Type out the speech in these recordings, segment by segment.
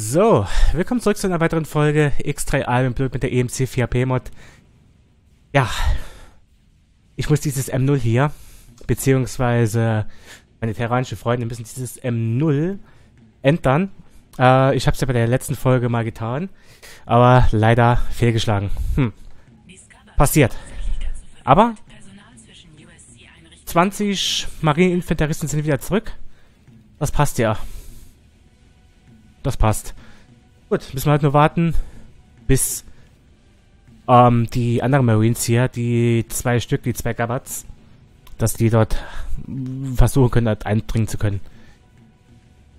So, willkommen zurück zu einer weiteren Folge X3: Albion Prelude mit der EMC 4P Mod. Ja, ich muss dieses M0 hier, beziehungsweise meine terranischen Freunde müssen dieses M0 entern. Ich habe es ja bei der letzten Folge mal getan, aber leider fehlgeschlagen. Passiert. Aber 20 Marineinfanteristen sind wieder zurück. Das passt ja. Das passt. Gut, müssen wir halt nur warten, bis die anderen Marines hier, die zwei Gabats, dass die dort versuchen können, halt eindringen zu können.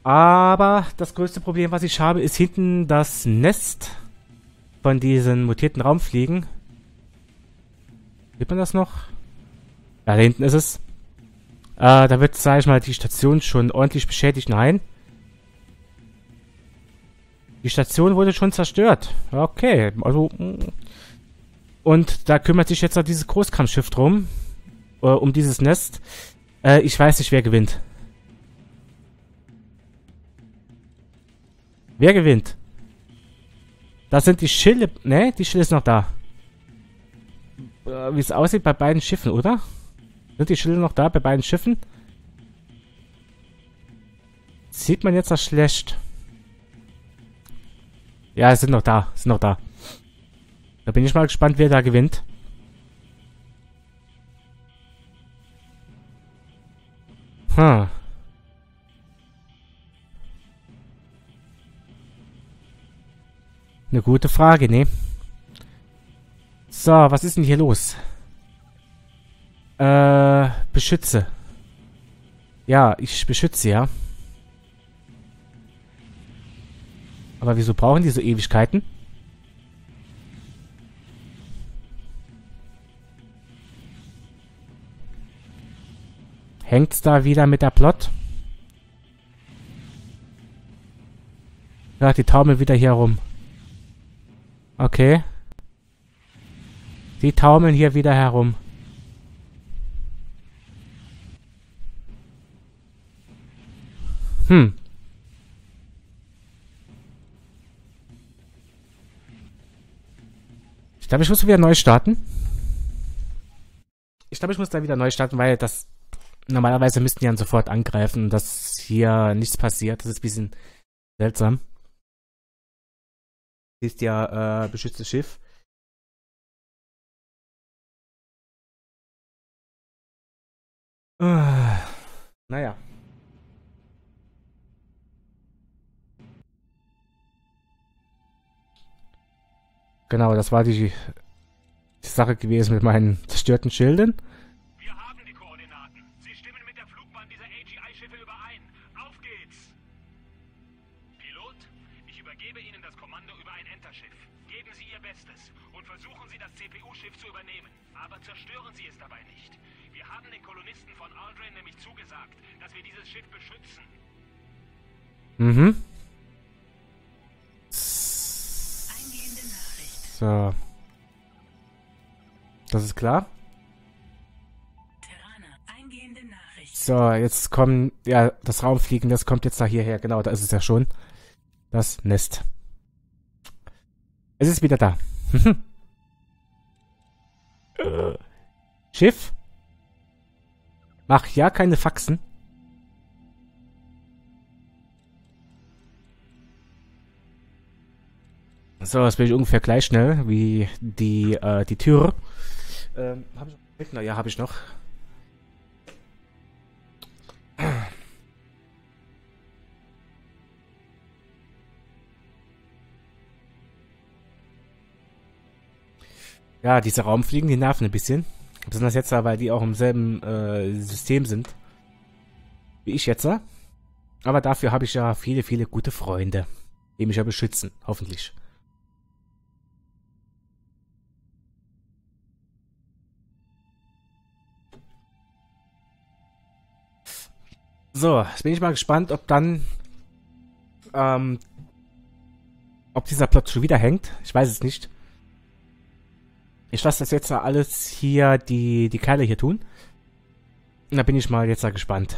Aber das größte Problem, was ich habe, ist hinten das Nest von diesen mutierten Raumfliegen. Sieht man das noch? Ja, da hinten ist es. Da wird, sage ich mal, die Station schon ordentlich beschädigt. Nein. Die Station wurde schon zerstört. Okay, also... Und da kümmert sich jetzt auch dieses Großkampfschiff drum. Um dieses Nest. Ich weiß nicht, wer gewinnt. Wer gewinnt? Das sind die Schilde... Ne, die Schilde ist noch da. Wie es aussieht bei beiden Schiffen, oder? Sind die Schilde noch da bei beiden Schiffen? Sieht man jetzt das schlecht? Ja, es sind noch da, sind noch da. Da bin ich mal gespannt, wer da gewinnt. Hm. Eine gute Frage, ne? So, was ist denn hier los? Beschütze. Ja, ich beschütze, ja. Aber wieso brauchen die so Ewigkeiten? Hängt's da wieder mit der Plot? Ja, die taumeln wieder hier rum. Okay. Die taumeln hier wieder herum. Hm. Ich glaube, ich muss wieder neu starten. Ich glaube, ich muss da wieder neu starten, weil das... Normalerweise müssten die dann sofort angreifen und dass hier nichts passiert. Das ist ein bisschen seltsam. Hier ist ja beschütztes Schiff. Naja. Genau, das war die Sache gewesen mit meinen zerstörten Schilden. Wir haben die Koordinaten. Sie stimmen mit der Flugbahn dieser AGI-Schiffe überein. Auf geht's! Pilot, ich übergebe Ihnen das Kommando über ein Enterschiff. Geben Sie Ihr Bestes und versuchen Sie, das CPU-Schiff zu übernehmen. Aber zerstören Sie es dabei nicht. Wir haben den Kolonisten von Aldrin nämlich zugesagt, dass wir dieses Schiff beschützen. Mhm. So. Das ist klar. So, jetzt kommen... Ja, das Raumfliegen, das kommt jetzt da hierher. Genau, da ist es ja schon. Das Nest. Es ist wieder da. Schiff? Mach ja keine Faxen. So, das bin ich ungefähr gleich schnell wie die Tür. Habe ich noch einen Gegner? Ja, habe ich noch. Ja, diese Raumfliegen, die nerven ein bisschen. Besonders jetzt, weil die auch im selben System sind. Wie ich jetzt. Aber dafür habe ich ja viele, viele gute Freunde, die mich ja beschützen, hoffentlich. So, jetzt bin ich mal gespannt, ob dann, ob dieser Plot schon wieder hängt. Ich weiß es nicht. Ich lasse das jetzt alles hier, die Kerle hier tun. Und da bin ich mal jetzt gespannt.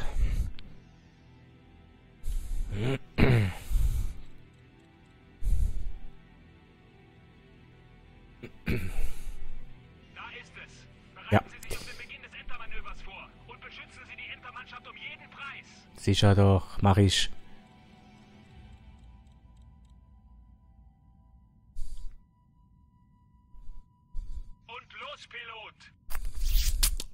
Sicher doch, mach ich. Und los, Pilot!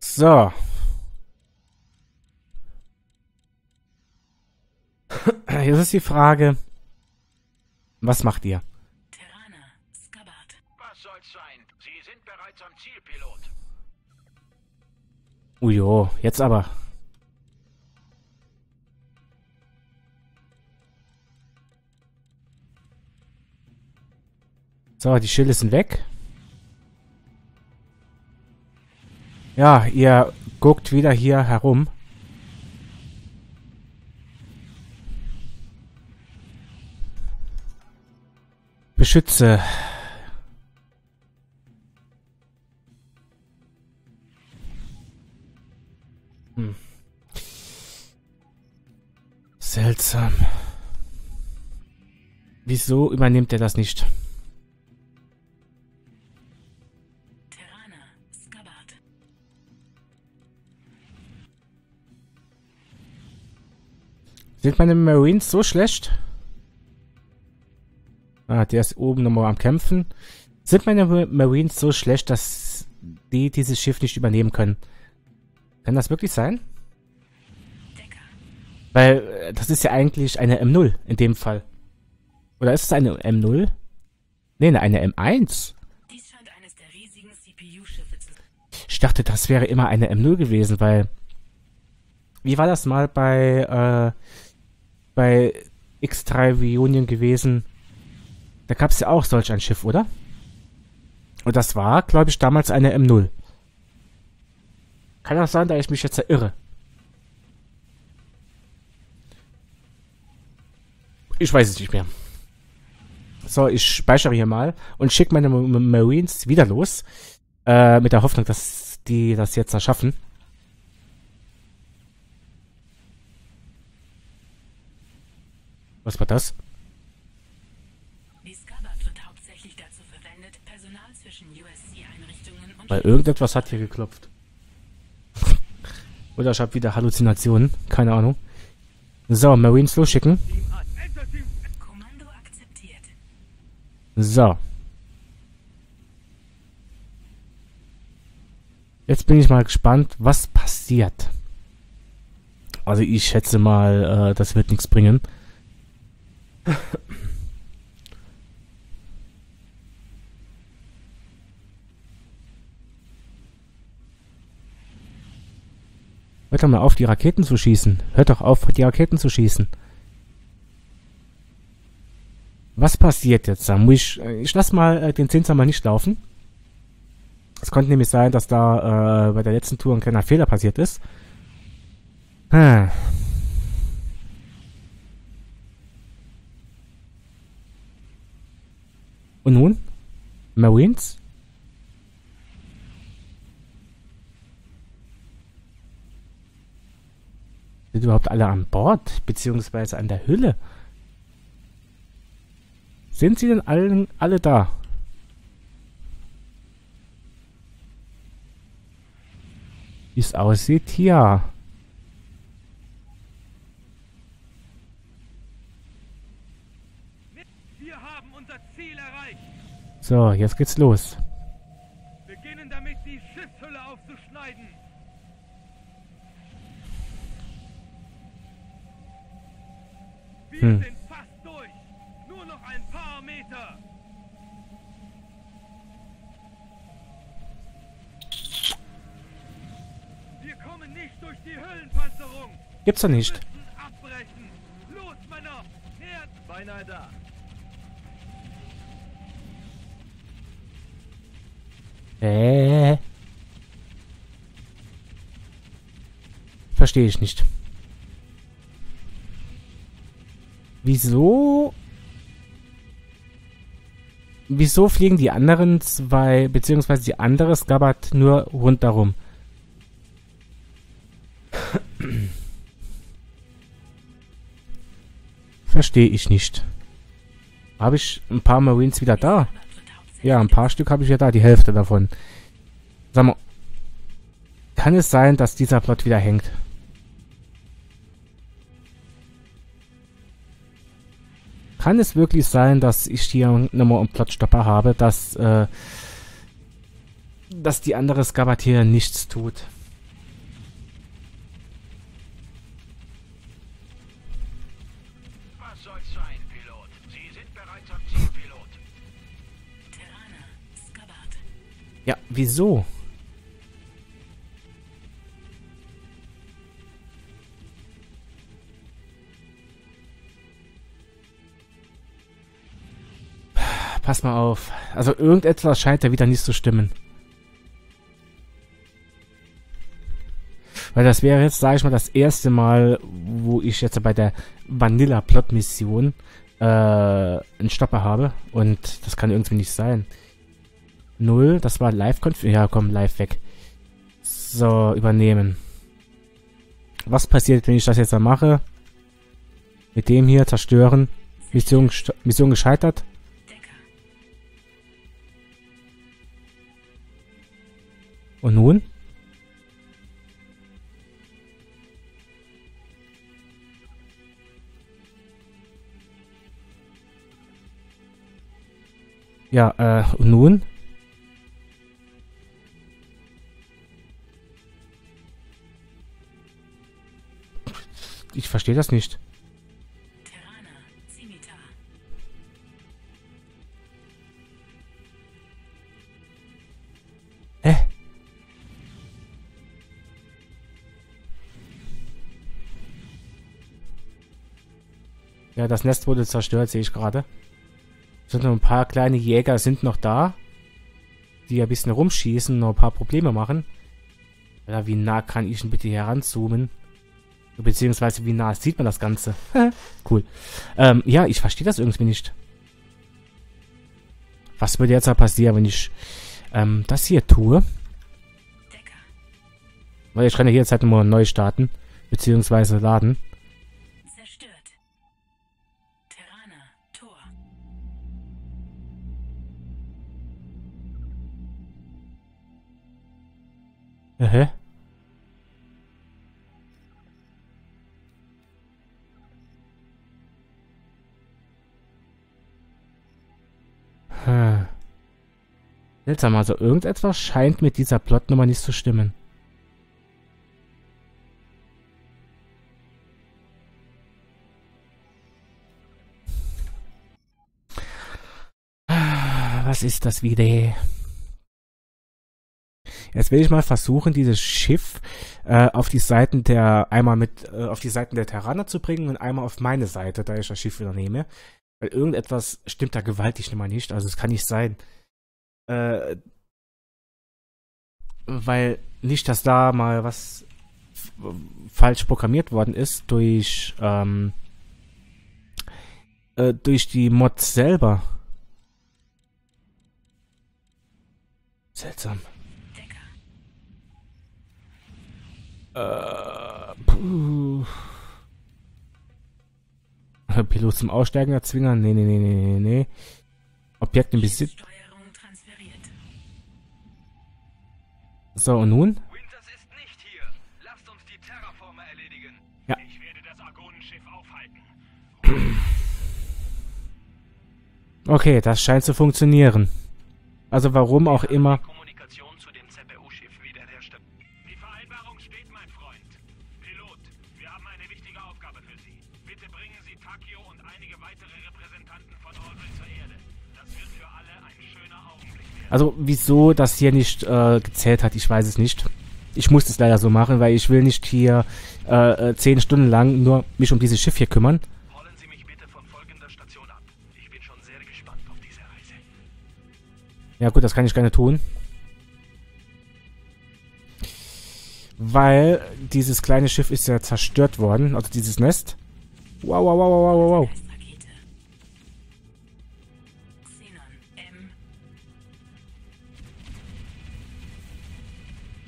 So. Jetzt ist die Frage, was macht ihr? Ujo, jetzt aber. So, die Schilde sind weg. Ja, ihr guckt wieder hier herum. Beschütze. Seltsam. Wieso übernimmt er das nicht? Sind meine Marines so schlecht? Ah, der ist oben nochmal am Kämpfen. Sind meine Marines so schlecht, dass die dieses Schiff nicht übernehmen können? Kann das wirklich sein? Weil das ist ja eigentlich eine M0 in dem Fall. Oder ist es eine M0? Nee, eine M1. Dies scheint eines der riesigen CPU-Schiffe zu sein. Ich dachte, das wäre immer eine M0 gewesen, weil... Wie war das mal bei X3 Reunion gewesen? Da gab es ja auch solch ein Schiff, oder? Und das war, glaube ich, damals eine M0. Kann auch sein, da ich mich jetzt irre. Ich weiß es nicht mehr. So, ich speichere hier mal und schicke meine Marines wieder los. Mit der Hoffnung, dass die das jetzt erschaffen. Was war das? Discover wird hauptsächlich dazu verwendet, Personal zwischen USC-Einrichtungen und... Weil irgendetwas hat hier geklopft. Oder ich habe wieder Halluzinationen. Keine Ahnung. So, Marines losschicken. So. Jetzt bin ich mal gespannt, was passiert. Also ich schätze mal, das wird nichts bringen. Hört doch mal auf, die Raketen zu schießen. Hört doch auf, die Raketen zu schießen. Was passiert jetzt? Da muss ich lasse mal den 10er mal nicht laufen. Es konnte nämlich sein, dass da bei der letzten Tour ein kleiner Fehler passiert ist. Hm. Und nun? Marines? Sind überhaupt alle an Bord? Beziehungsweise an der Hülle? Sind sie denn alle da? Wie es aussieht, ja. Wir haben unser Ziel erreicht. So, jetzt geht's los. Wir beginnen damit, die Schiffshülle aufzuschneiden. Wir sind fast durch. Nur noch ein paar Meter. Wir kommen nicht durch die Höllenpanzerung. Gibt's doch nicht. Wir müssen abbrechen. Los, Männer. Herd. Beinahe da. Verstehe ich nicht. Wieso? Wieso fliegen die anderen zwei, beziehungsweise die andere Skabat nur rundherum? Verstehe ich nicht. Habe ich ein paar Marines wieder da? Ja, ein paar Stück habe ich ja da, die Hälfte davon. Sag mal, kann es sein, dass dieser Plot wieder hängt? Kann es wirklich sein, dass ich hier nochmal einen Plotstopper habe, dass die andere Skabatier nichts tut? Ja, wieso? Pass mal auf. Also irgendetwas scheint da wieder nicht zu stimmen. Weil das wäre jetzt, sage ich mal, das erste Mal, wo ich jetzt bei der Vanilla-Plot-Mission einen Stopper habe. Und das kann irgendwie nicht sein. 0, das war Live-Konf... Ja, komm, live weg. So, übernehmen. Was passiert, wenn ich das jetzt dann mache? Mit dem hier zerstören. Mission gescheitert. Und nun? Ja, und nun? Ich verstehe das nicht. Hä? Ja, das Nest wurde zerstört, sehe ich gerade. Es sind noch ein paar kleine Jäger, sind noch da. Die ein bisschen rumschießen, noch ein paar Probleme machen. Alter, wie nah kann ich denn bitte hier heranzoomen? Beziehungsweise wie nah sieht man das Ganze? Cool. Ja, ich verstehe das irgendwie nicht. Was würde jetzt da passieren, wenn ich das hier tue? Weil ich kann ja jetzt halt nur neu starten. Beziehungsweise laden. Zerstört. Terraner, Tor. Aha. Seltsam, also irgendetwas scheint mit dieser Plotnummer nicht zu stimmen. Was ist das wieder? Jetzt will ich mal versuchen, dieses Schiff auf die Seiten der auf die Seiten der Terraner zu bringen und einmal auf meine Seite, da ich das Schiff wieder nehme. Weil irgendetwas stimmt da gewaltig immer nicht. Also es kann nicht sein. Weil nicht, dass da mal was falsch programmiert worden ist durch die Mods selber. Seltsam. Puh. Pilot zum Aussteigen erzwingen? Nee, nee, nee, nee, nee. Objekt im Besitz. So, und nun? Winters ist nicht hier. Lasst uns die Terraformer erledigen. Ja. Ich werde das Argonenschiff aufhalten. Okay, das scheint zu funktionieren. Also warum auch immer. Die Kommunikation zu dem CPU-Schiff wiederherstellen. Die Vereinbarung steht, mein Freund. Pilot, wir haben eine wichtige Aufgabe für Sie. Bitte bringen Sie Takio und einige weitere Repräsentanten von Aldrin zur Erde. Das wird für alle ein schöner Augenblick werden. Also, wieso das hier nicht gezählt hat, ich weiß es nicht. Ich muss es leider so machen, weil ich will nicht hier 10 Stunden lang nur mich um dieses Schiff hier kümmern. Holen Sie mich bitte von folgender Station ab. Ich bin schon sehr gespannt auf diese Reise. Ja gut, das kann ich gerne tun. Weil dieses kleine Schiff ist ja zerstört worden, also dieses Nest. Wow, wow, wow, wow, wow, wow.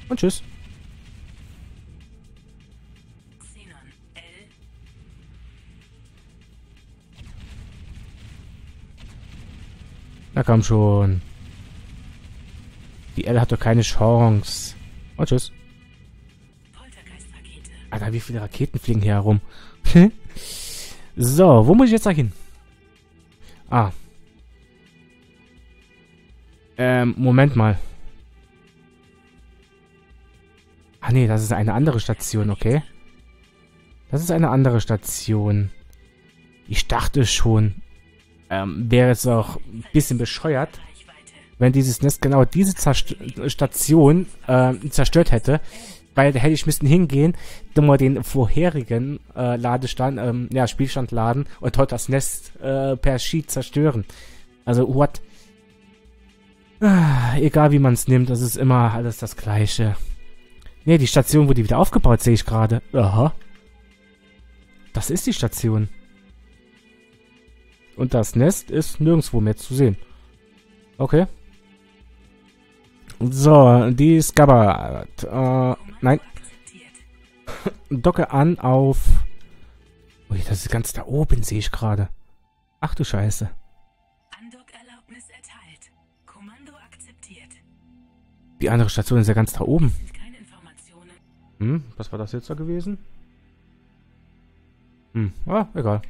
Und tschüss. Na komm schon. Die L hat doch keine Chance. Oh, tschüss. Alter, wie viele Raketen fliegen hier herum? So, wo muss ich jetzt da hin? Ah. Moment mal. Ah, nee, das ist eine andere Station, okay. Das ist eine andere Station. Ich dachte schon, wäre es auch ein bisschen bescheuert, wenn dieses Nest genau diese Station zerstört hätte. Weil da hätte ich müssen hingehen, mal den vorherigen Ladestand, ja, Spielstand laden und heute das Nest per Sheet zerstören. Also, what? Ah, egal wie man es nimmt, das ist immer alles das Gleiche. Ne, die Station wurde wieder aufgebaut, sehe ich gerade. Aha. Das ist die Station. Und das Nest ist nirgendwo mehr zu sehen. Okay. So, die Discover. Nein. Docke an auf... Ui, das ist ganz da oben, sehe ich gerade. Ach du Scheiße. Andock-Erlaubnis erteilt. Kommando akzeptiert. Die andere Station ist ja ganz da oben. Hm, was war das jetzt da gewesen? Hm, ah, egal.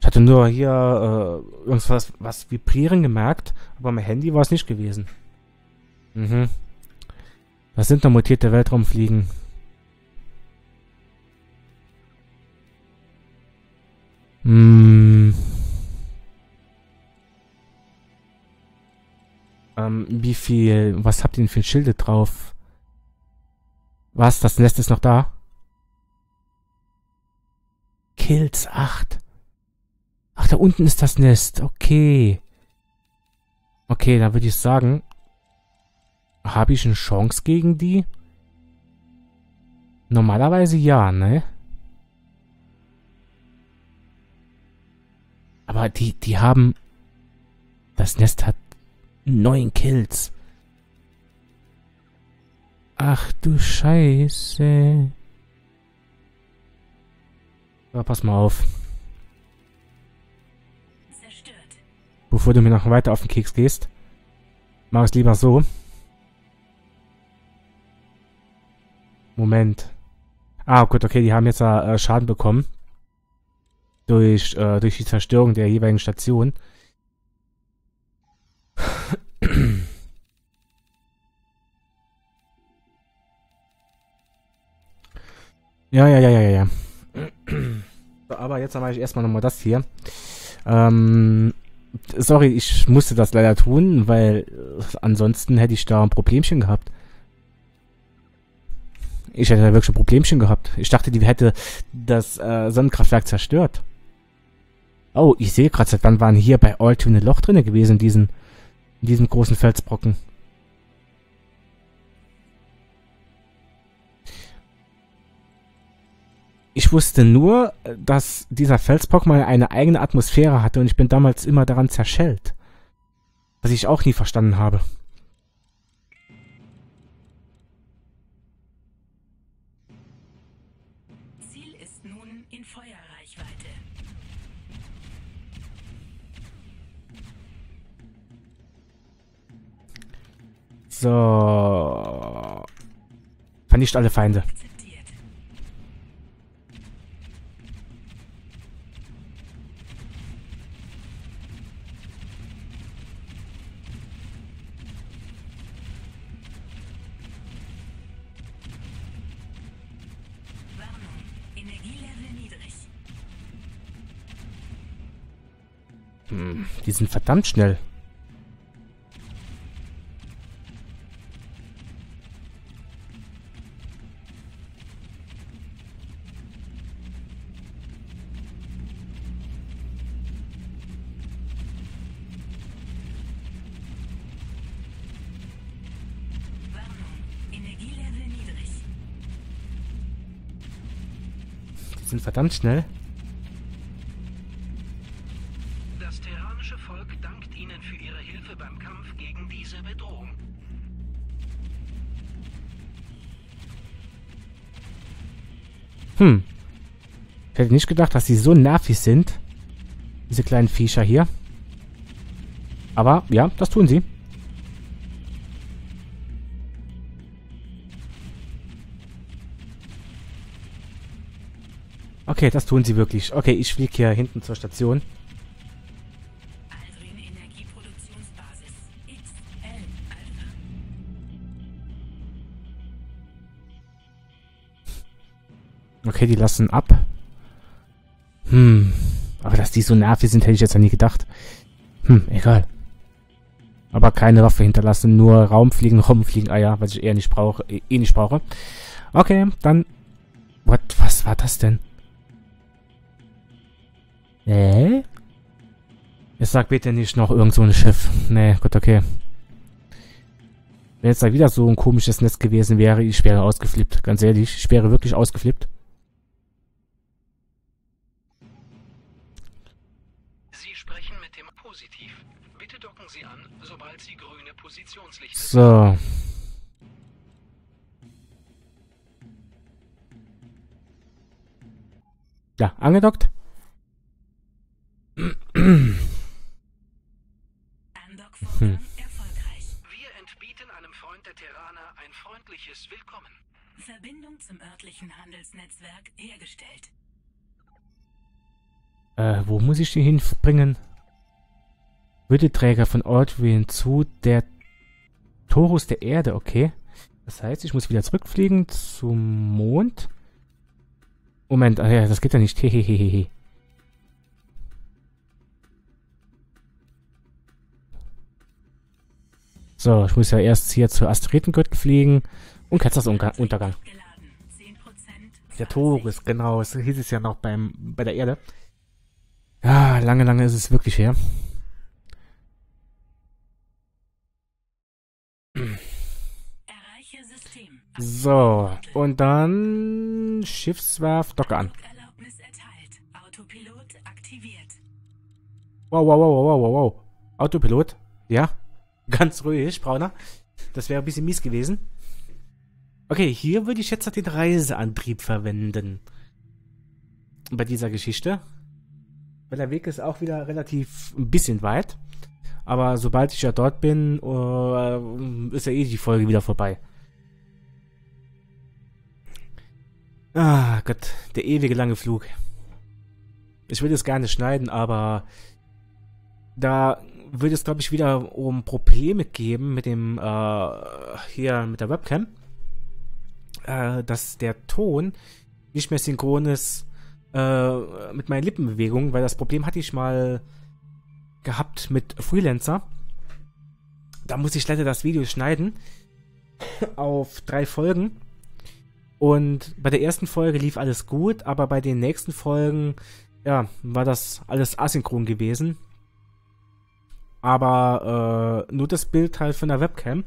Ich hatte nur hier irgendwas was vibrieren gemerkt, aber mein Handy war es nicht gewesen. Mhm. Das sind noch mutierte Weltraumfliegen. Hm. Wie viel... Was habt ihr denn für Schilde drauf? Was? Das Nest ist noch da? Kills 8. Ach, da unten ist das Nest. Okay. Okay, dann würde ich sagen... Habe ich eine Chance gegen die? Normalerweise ja, ne? Aber die haben... Das Nest hat 9 Kills. Ach du Scheiße. Aber pass mal auf. Zerstört. Bevor du mir noch weiter auf den Keks gehst, mach es lieber so. Moment. Ah, gut, okay, die haben jetzt Schaden bekommen. Durch die Zerstörung der jeweiligen Station. Ja. So, aber jetzt mache ich erstmal nochmal das hier. Sorry, ich musste das leider tun, weil ansonsten hätte ich da ein Problemchen gehabt. Ich hätte da wirklich ein Problemchen gehabt. Ich dachte, die hätte das Sonnenkraftwerk zerstört. Oh, ich sehe gerade, seit wann waren hier bei Altwin ein Loch drin gewesen, in diesem großen Felsbrocken. Ich wusste nur, dass dieser Felsbrocken mal eine eigene Atmosphäre hatte und ich bin damals immer daran zerschellt. Was ich auch nie verstanden habe. So. Vernicht alle Feinde. Warnung. Energielevel niedrig. Hm, die sind verdammt schnell. Sind verdammt schnell. Das terranische Volk dankt Ihnen für Ihre Hilfe beim Kampf gegen diese Bedrohung. Hm. Ich hätte nicht gedacht, dass sie so nervig sind. Diese kleinen Viecher hier. Aber ja, das tun sie. Okay, das tun sie wirklich. Okay, ich fliege hier hinten zur Station. Aldrin Energieproduktionsbasis XL Alpha. Okay, die lassen ab. Aber dass die so nervig sind, hätte ich jetzt ja nie gedacht. Egal. Aber keine Waffe hinterlassen, nur Raumfliegen, Eier, was ich eh nicht brauche. Okay, dann... was war das denn? Jetzt sag bitte nicht noch irgend so ein Schiff. Nee, gut, okay. Wenn jetzt da wieder so ein komisches Netz gewesen wäre, ich wäre ausgeflippt. Ganz ehrlich, ich wäre wirklich ausgeflippt. So. Ja, angedockt. Andockvorgang erfolgreich. Wir entbieten einem Freund der Terraner ein freundliches Willkommen. Verbindung zum örtlichen Handelsnetzwerk hergestellt. Wo muss ich die hinbringen? Würdeträger von Ortwin zu der Torus der Erde, okay. Das heißt, ich muss wieder zurückfliegen zum Mond. Moment, ja, das geht ja nicht. Hehehehe. So, ich muss ja erst hier zur Asteroidengürtel fliegen und Katzenuntergang. Der Torus, genau, so hieß es ja noch bei der Erde. Ja, lange ist es wirklich her. So, und dann Schiffswerft Docke an. Wow. Autopilot? Ja, ganz ruhig, Brauner. Das wäre ein bisschen mies gewesen. Okay, hier würde ich jetzt den Reiseantrieb verwenden. Bei dieser Geschichte. Weil der Weg ist auch wieder relativ ein bisschen weit. Aber sobald ich ja dort bin, ist ja eh die Folge wieder vorbei. Ah Gott, der ewige lange Flug. Ich will das gar nicht schneiden, aber da würde es, glaube ich, wieder um Probleme geben mit dem, hier mit der Webcam, dass der Ton nicht mehr synchron ist mit meinen Lippenbewegungen, weil das Problem hatte ich mal gehabt mit Freelancer. Da muss ich leider das Video schneiden auf 3 Folgen. Und bei der ersten Folge lief alles gut, aber bei den nächsten Folgen, ja, war das alles asynchron gewesen. Aber nur das Bild halt von der Webcam.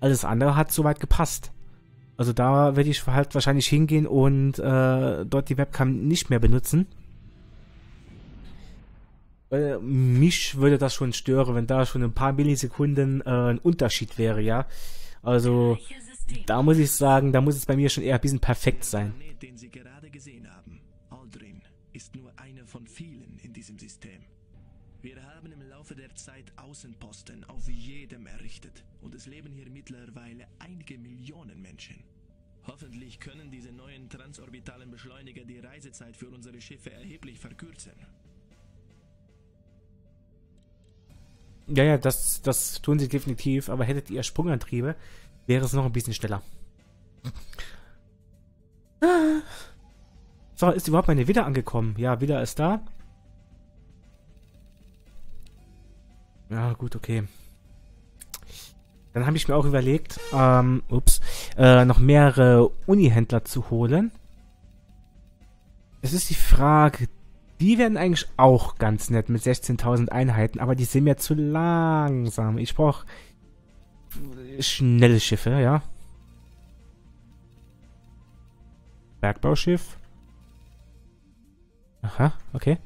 Alles andere hat soweit gepasst. Also da werde ich halt wahrscheinlich hingehen und dort die Webcam nicht mehr benutzen. Mich würde das schon stören, wenn da schon ein paar Millisekunden ein Unterschied wäre, ja. Also... Da muss ich sagen, da muss es bei mir schon eher ein bisschen perfekt sein. Der Planet, den Sie gerade gesehen haben, Aldrin, ist nur einer von vielen in diesem System. Wir haben im Laufe der Zeit Außenposten auf jedem errichtet und es leben hier mittlerweile einige Millionen Menschen. Hoffentlich können diese neuen transorbitalen Beschleuniger die Reisezeit für unsere Schiffe erheblich verkürzen. Ja, das tun sie definitiv, aber hättet ihr Sprungantriebe, wäre es noch ein bisschen schneller. So, ist überhaupt meine Widder angekommen? Ja, Widder ist da. Ja, gut, okay. Dann habe ich mir auch überlegt, noch mehrere Unihändler zu holen. Es ist die Frage, die werden eigentlich auch ganz nett mit 16.000 Einheiten, aber die sind mir zu langsam. Ich brauche... schnelle Schiffe, ja. Bergbauschiff. Aha, okay.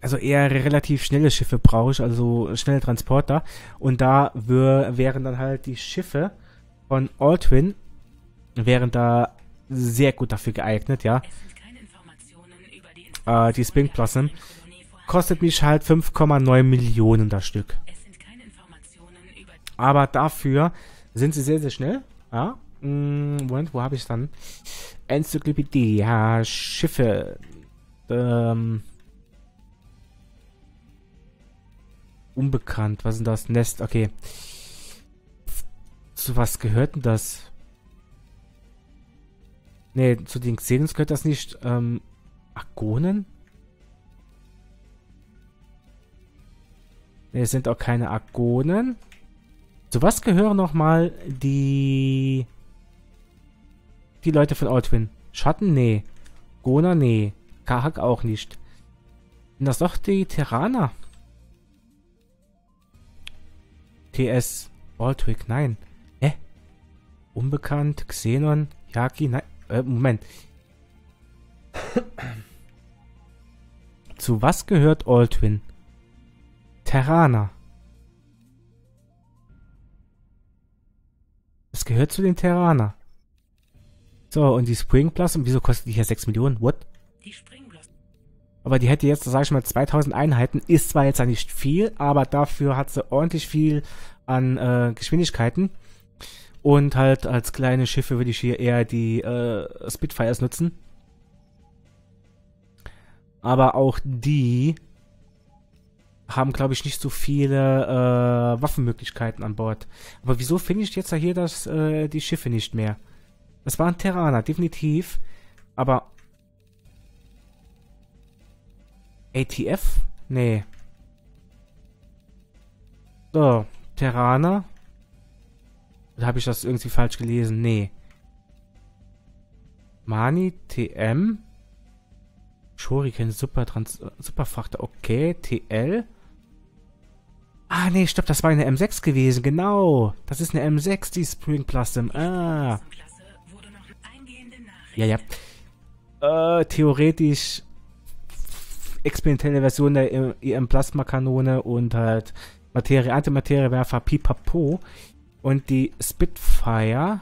Also eher relativ schnelle Schiffe brauche ich, also schnelle Transporter. Und da wären dann halt die Schiffe von Altwin, wären da sehr gut dafür geeignet, ja. Die Springplassen. Kostet mich halt 5,9 Millionen das Stück. Aber dafür sind sie sehr, sehr schnell. Ja, Moment, wo habe ich dann? Enzyklopädie, ja, Schiffe. Unbekannt, was ist denn das? Nest, okay. Zu was gehört denn das? Ne, zu den Xenons gehört das nicht. Argonen? Ne, es sind auch keine Argonen. Zu was gehören nochmal die Leute von Altwin? Schatten? Nee. Gona? Nee. Kahak auch nicht. Sind das doch die Terraner? TS. Altwick? Nein. Hä? Unbekannt. Xenon. Yaki? Nein. Moment. Zu was gehört Altwin? Terraner. Es gehört zu den Terraner. So, und die Springplassen, wieso kostet die hier 6 Millionen? What? Die Springplassen. Aber die hätte jetzt, sag ich mal, 2000 Einheiten. Ist zwar jetzt nicht viel, aber dafür hat sie ordentlich viel an Geschwindigkeiten. Und halt als kleine Schiffe würde ich hier eher die Spitfires nutzen. Aber auch die haben, glaube ich, nicht so viele Waffenmöglichkeiten an Bord. Aber wieso finde ich jetzt hier das, die Schiffe nicht mehr? Das waren Terraner, definitiv. Aber ATF? Nee. So, Terraner. Oder habe ich das irgendwie falsch gelesen? Nee. Mani, TM. Shuriken, Superfrachter. Okay, TL. Ah, nee, stopp, das war eine M6 gewesen. Genau. Das ist eine M6, die Springplasten. Ah. Ja. Theoretisch experimentelle Version der EM-Plasma-Kanone und halt Materie, Antimateriewerfer, Pipapo. Und die Spitfire.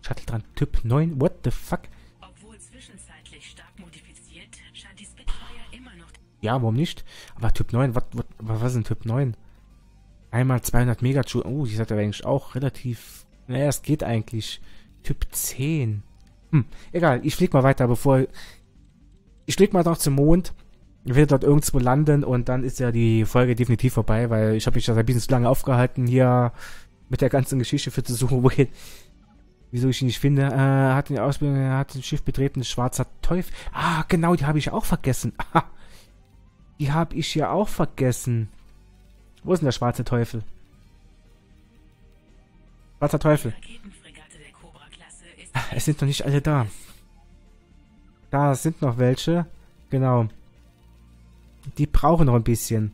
Shuttle dran, Typ 9. What the fuck? Obwohl zwischenzeitlich stark modifiziert, scheint die Spitfire immer noch. Ja, warum nicht? Aber Typ 9, was ist denn Typ 9? Einmal 200 Megajoule. Oh, die seid ja eigentlich auch relativ. Naja, es geht eigentlich. Typ 10. Egal, ich flieg mal weiter, bevor. Ich flieg mal noch zum Mond. Ich werde dort irgendwo landen und dann ist ja die Folge definitiv vorbei, weil ich habe mich ja ein bisschen zu lange aufgehalten, hier mit der ganzen Geschichte für zu suchen, wieso ich ihn nicht finde. Hat eine Ausbildung, hat ein Schiff betreten, schwarzer Teufel. Ah, genau, die habe ich auch vergessen. Die habe ich ja auch vergessen. Wo ist denn der schwarze Teufel? Schwarzer Teufel. Es sind noch nicht alle da. Da sind noch welche. Genau. Die brauchen noch ein bisschen.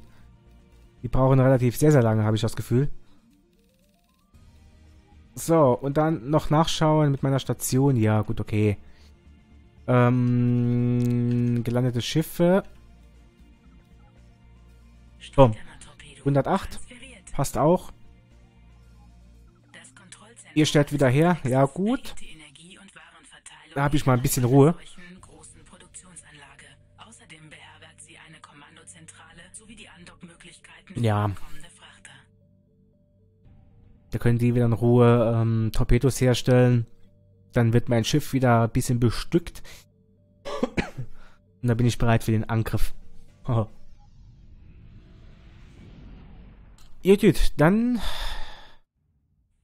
Die brauchen relativ sehr lange, habe ich das Gefühl. So, und dann noch nachschauen mit meiner Station. Ja, gut, okay. Gelandete Schiffe. Oh, 108. Passt auch. Ihr stellt wieder her. Ja, gut. Da habe ich mal ein bisschen Ruhe. Ja. Da können die wieder in Ruhe Torpedos herstellen. Dann wird mein Schiff wieder ein bisschen bestückt. Und dann bin ich bereit für den Angriff. Oh. Ja, gut, dann.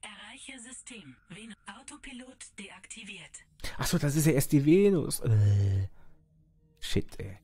Erreiche System. Autopilot deaktiviert. Achso, das ist ja erst die Venus. Shit, ey.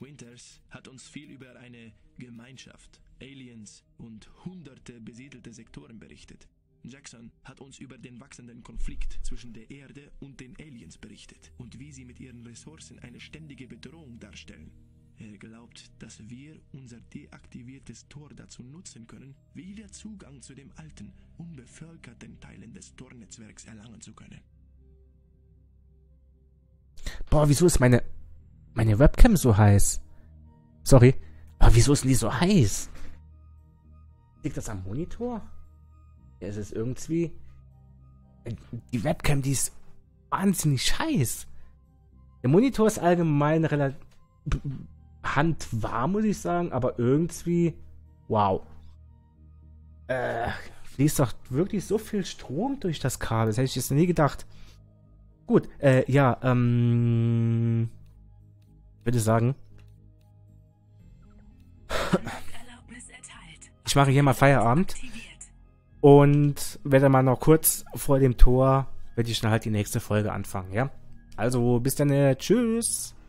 Winters hat uns viel über eine Gemeinschaft, Aliens und hunderte besiedelte Sektoren berichtet. Jackson hat uns über den wachsenden Konflikt zwischen der Erde und den Aliens berichtet und wie sie mit ihren Ressourcen eine ständige Bedrohung darstellen. Er glaubt, dass wir unser deaktiviertes Tor dazu nutzen können, wieder Zugang zu dem alten, unbevölkerten Teilen des Tornetzwerks erlangen zu können. Boah, wieso ist meine Webcam so heiß? Sorry. Aber wieso ist denn die so heiß? Liegt das am Monitor? Ja, es ist irgendwie. Die Webcam, die ist wahnsinnig heiß. Der Monitor ist allgemein relativ handwarm, muss ich sagen, aber irgendwie. Wow. Fließt doch wirklich so viel Strom durch das Kabel. Das hätte ich jetzt nie gedacht. Gut, ja, würde sagen. Ich mache hier mal Feierabend. Und werde mal noch kurz vor dem Tor, werde ich dann halt die nächste Folge anfangen, ja? Also, bis dann, tschüss!